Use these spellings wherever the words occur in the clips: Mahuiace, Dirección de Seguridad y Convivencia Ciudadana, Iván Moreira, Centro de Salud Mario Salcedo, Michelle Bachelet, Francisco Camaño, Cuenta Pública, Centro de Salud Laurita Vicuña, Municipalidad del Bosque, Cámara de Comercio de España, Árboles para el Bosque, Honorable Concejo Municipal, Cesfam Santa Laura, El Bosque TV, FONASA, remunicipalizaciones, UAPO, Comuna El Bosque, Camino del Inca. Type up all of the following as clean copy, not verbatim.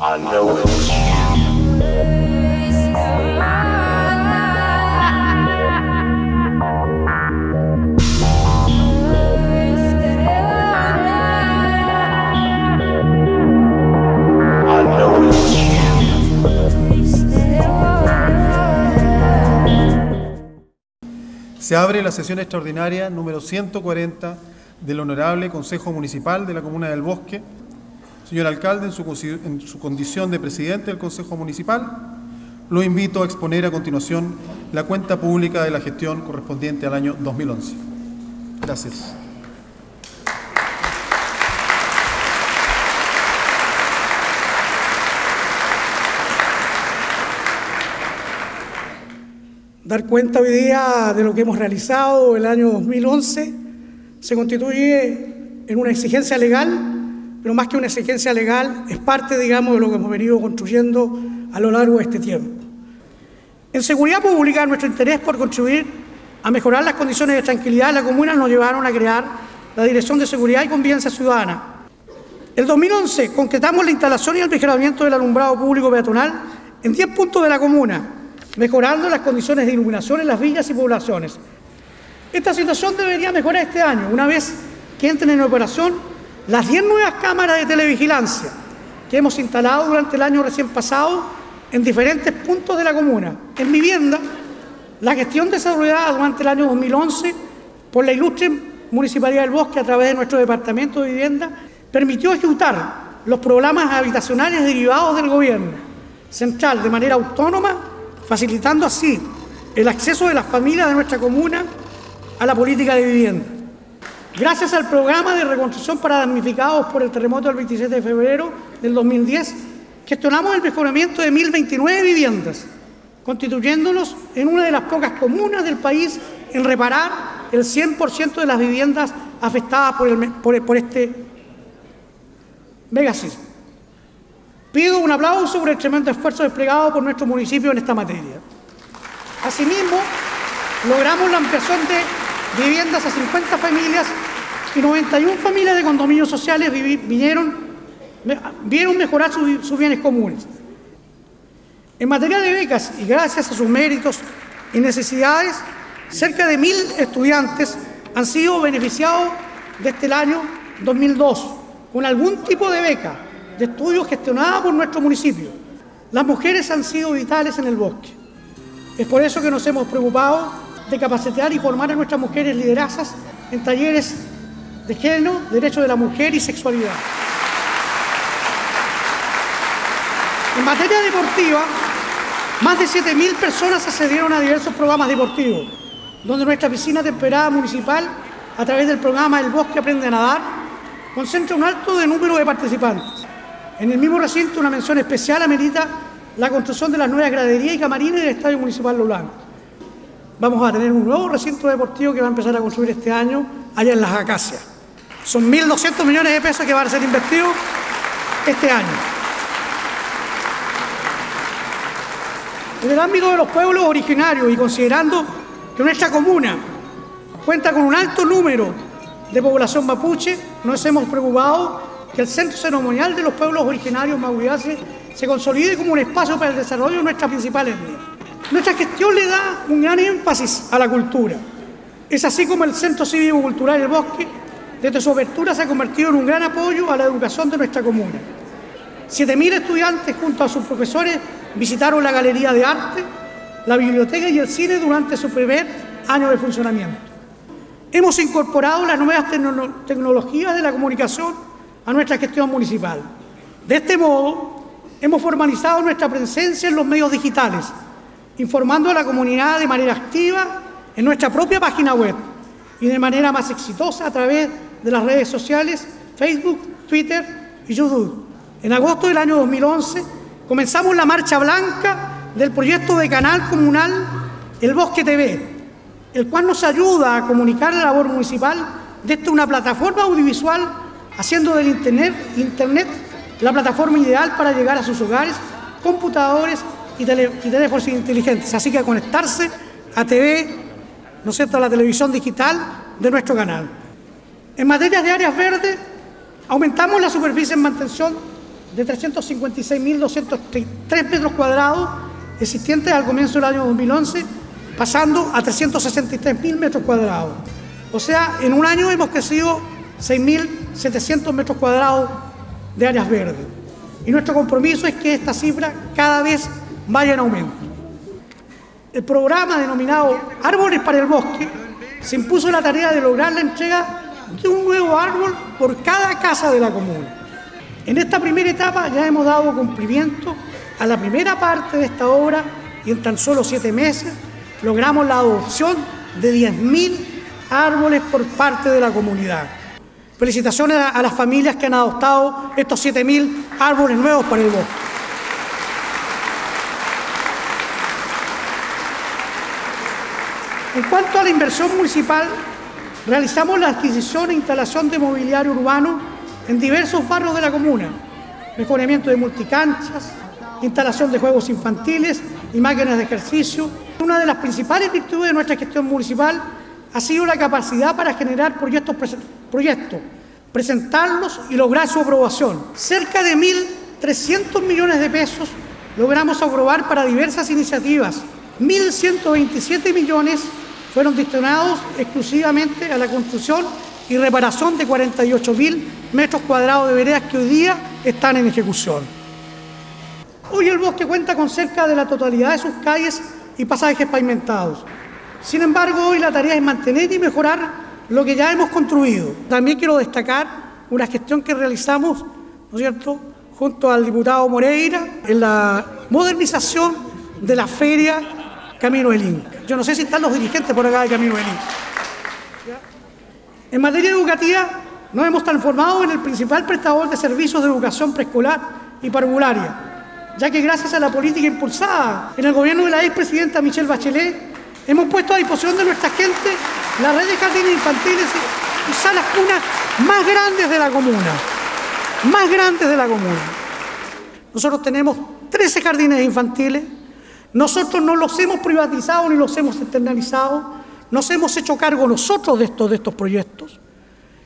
I know it. Se abre la sesión extraordinaria número 140 del Honorable Concejo Municipal de la Comuna del Bosque. Señor alcalde, en su condición de presidente del Concejo Municipal, lo invito a exponer a continuación la cuenta pública de la gestión correspondiente al año 2011. Gracias. Dar cuenta hoy día de lo que hemos realizado el año 2011 se constituye en una exigencia legal, pero más que una exigencia legal es parte, digamos, de lo que hemos venido construyendo a lo largo de este tiempo. En seguridad pública, nuestro interés por contribuir a mejorar las condiciones de tranquilidad de la comuna nos llevaron a crear la Dirección de Seguridad y Convivencia Ciudadana. En 2011 concretamos la instalación y el mejoramiento del alumbrado público peatonal en 10 puntos de la comuna, mejorando las condiciones de iluminación en las villas y poblaciones. Esta situación debería mejorar este año, una vez que entren en operación las 10 nuevas cámaras de televigilancia que hemos instalado durante el año recién pasado en diferentes puntos de la comuna. En vivienda, la gestión desarrollada durante el año 2011 por la ilustre Municipalidad del Bosque a través de nuestro Departamento de Vivienda permitió ejecutar los programas habitacionales derivados del Gobierno Central de manera autónoma, facilitando así el acceso de las familias de nuestra comuna a la política de vivienda. Gracias al programa de reconstrucción para damnificados por el terremoto del 27 de febrero del 2010, gestionamos el mejoramiento de 1.029 viviendas, constituyéndonos en una de las pocas comunas del país en reparar el 100% de las viviendas afectadas por este megasismo. Pido un aplauso por el tremendo esfuerzo desplegado por nuestro municipio en esta materia. Asimismo, logramos la ampliación de viviendas a 50 familias y 91 familias de condominios sociales vieron mejorar sus bienes comunes. En materia de becas, y gracias a sus méritos y necesidades, cerca de 1.000 estudiantes han sido beneficiados desde el año 2002 con algún tipo de beca de estudios gestionada por nuestro municipio. Las mujeres han sido vitales en el bosque. Es por eso que nos hemos preocupado de capacitar y formar a nuestras mujeres liderazas en talleres de género, derechos de la mujer y sexualidad. En materia deportiva, más de 7.000 personas accedieron a diversos programas deportivos, donde nuestra piscina temperada municipal, a través del programa El Bosque Aprende a Nadar, concentra un alto número de participantes. En el mismo recinto, una mención especial amerita la construcción de las nuevas graderías y camarines del Estadio Municipal Lo Blanco. Vamos a tener un nuevo recinto deportivo que va a empezar a construir este año allá en Las Acacias. Son 1.200 millones de pesos que van a ser invertidos este año. En el ámbito de los pueblos originarios y considerando que nuestra comuna cuenta con un alto número de población mapuche, nos hemos preocupado que el Centro Ceremonial de los Pueblos Originarios Mahuiace se consolide como un espacio para el desarrollo de nuestra principal etnia. Nuestra gestión le da un gran énfasis a la cultura. Es así como el Centro Cívico Cultural El Bosque, desde su apertura, se ha convertido en un gran apoyo a la educación de nuestra comuna. 7.000 estudiantes junto a sus profesores visitaron la Galería de Arte, la Biblioteca y el Cine durante su primer año de funcionamiento. Hemos incorporado las nuevas tecnologías de la comunicación a nuestra gestión municipal. De este modo, hemos formalizado nuestra presencia en los medios digitales, informando a la comunidad de manera activa en nuestra propia página web y de manera más exitosa a través de las redes sociales Facebook, Twitter y YouTube. En agosto del año 2011 comenzamos la marcha blanca del proyecto de canal comunal El Bosque TV, el cual nos ayuda a comunicar la labor municipal desde una plataforma audiovisual, haciendo del Internet la plataforma ideal para llegar a sus hogares, computadores y teléfonos inteligentes. Así que a conectarse a TV, ¿no es cierto?, a la televisión digital de nuestro canal. En materia de áreas verdes, aumentamos la superficie en mantención de 356.203 metros cuadrados existentes al comienzo del año 2011, pasando a 363.000 metros cuadrados. O sea, en un año hemos crecido 6.700 metros cuadrados de áreas verdes. Y nuestro compromiso es que esta cifra cada vez vaya en aumento. El programa denominado Árboles para el Bosque se impuso la tarea de lograr la entrega de un nuevo árbol por cada casa de la comuna. En esta primera etapa ya hemos dado cumplimiento a la primera parte de esta obra y en tan solo 7 meses logramos la adopción de 10.000 árboles por parte de la comunidad. Felicitaciones a las familias que han adoptado estos 7.000 árboles nuevos para el bosque. En cuanto a la inversión municipal, realizamos la adquisición e instalación de mobiliario urbano en diversos barrios de la comuna, mejoramiento de multicanchas, instalación de juegos infantiles y máquinas de ejercicio. Una de las principales virtudes de nuestra gestión municipal ha sido la capacidad para generar proyectos, presentarlos y lograr su aprobación. Cerca de 1.300 millones de pesos logramos aprobar para diversas iniciativas. 1.127 millones fueron destinados exclusivamente a la construcción y reparación de 48.000 metros cuadrados de veredas que hoy día están en ejecución. Hoy el bosque cuenta con cerca de la totalidad de sus calles y pasajes pavimentados. Sin embargo, hoy la tarea es mantener y mejorar lo que ya hemos construido. También quiero destacar una gestión que realizamos, ¿no es cierto?, junto al diputado Moreira, en la modernización de la feria Camino del Inca. Yo no sé si están los dirigentes por acá de Camino del Inca. En materia educativa, nos hemos transformado en el principal prestador de servicios de educación preescolar y parvularia, ya que gracias a la política impulsada en el gobierno de la expresidenta Michelle Bachelet, hemos puesto a disposición de nuestra gente la red de jardines infantiles y salas cunas más grandes de la comuna. Más grandes de la comuna. Nosotros tenemos 13 jardines infantiles. Nosotros no los hemos privatizado ni los hemos externalizado, nos hemos hecho cargo nosotros de estos proyectos.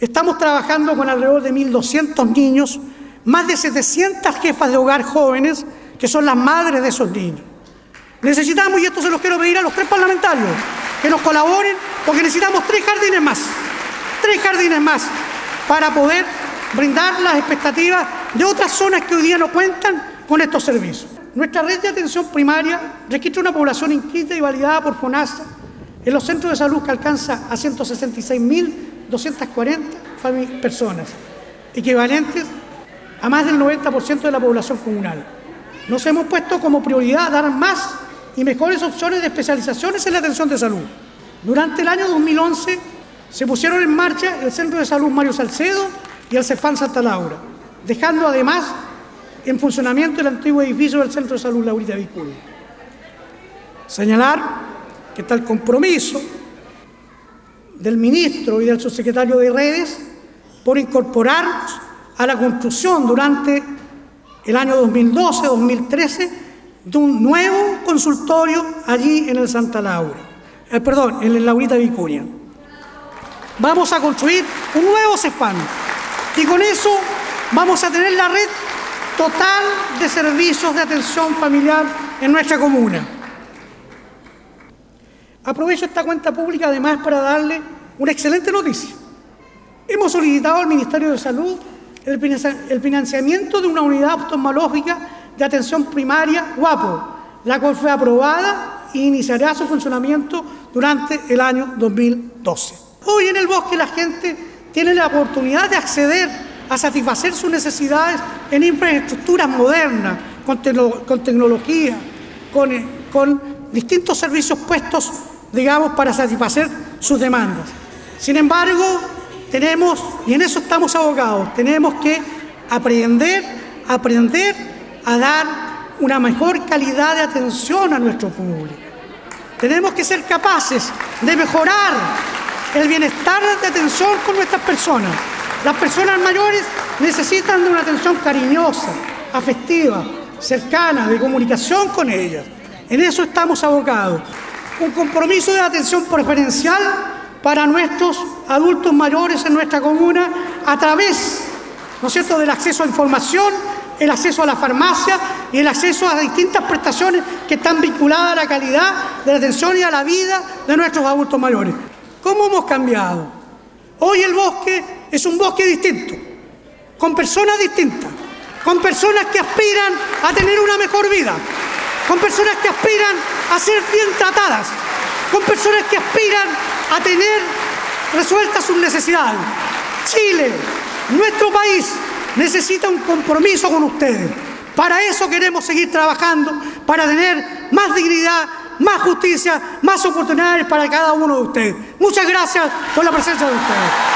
Estamos trabajando con alrededor de 1.200 niños, más de 700 jefas de hogar jóvenes que son las madres de esos niños. Necesitamos, y esto se los quiero pedir a los 3 parlamentarios, que nos colaboren porque necesitamos 3 jardines más para poder brindar las expectativas de otras zonas que hoy día no cuentan con estos servicios. Nuestra red de atención primaria registra una población inscrita y validada por FONASA en los centros de salud que alcanza a 166.240 personas, equivalentes a más del 90% de la población comunal. Nos hemos puesto como prioridad dar más y mejores opciones de especializaciones en la atención de salud. Durante el año 2011 se pusieron en marcha el Centro de Salud Mario Salcedo y el Cesfam Santa Laura, dejando además en funcionamiento el antiguo edificio del Centro de Salud Laurita Vicuña. Señalar que está el compromiso del ministro y del subsecretario de Redes por incorporarnos a la construcción durante el año 2012-2013 de un nuevo consultorio allí en el en Laurita Vicuña. Vamos a construir un nuevo Cesfam y con eso vamos a tener la red total de servicios de atención familiar en nuestra comuna. Aprovecho esta cuenta pública además para darle una excelente noticia. Hemos solicitado al Ministerio de Salud el financiamiento de una unidad oftalmológica de atención primaria UAPO, la cual fue aprobada e iniciará su funcionamiento durante el año 2012. Hoy en el bosque la gente tiene la oportunidad de acceder a satisfacer sus necesidades en infraestructuras modernas, con tecnología, con distintos servicios puestos, digamos, para satisfacer sus demandas. Sin embargo, tenemos, y en eso estamos abocados, tenemos que aprender a dar una mejor calidad de atención a nuestro público. Tenemos que ser capaces de mejorar el bienestar de atención con nuestras personas. Las personas mayores necesitan de una atención cariñosa, afectiva, cercana, de comunicación con ellas. En eso estamos abocados. Un compromiso de atención preferencial para nuestros adultos mayores en nuestra comuna a través, ¿no es cierto?, del acceso a información, el acceso a la farmacia y el acceso a distintas prestaciones que están vinculadas a la calidad de la atención y a la vida de nuestros adultos mayores. ¿Cómo hemos cambiado? Hoy el bosque es un bosque distinto, con personas distintas, con personas que aspiran a tener una mejor vida, con personas que aspiran a ser bien tratadas, con personas que aspiran a tener resueltas sus necesidades. Chile, nuestro país, necesita un compromiso con ustedes. Para eso queremos seguir trabajando, para tener más dignidad, más justicia, más oportunidades para cada uno de ustedes. Muchas gracias por la presencia de ustedes.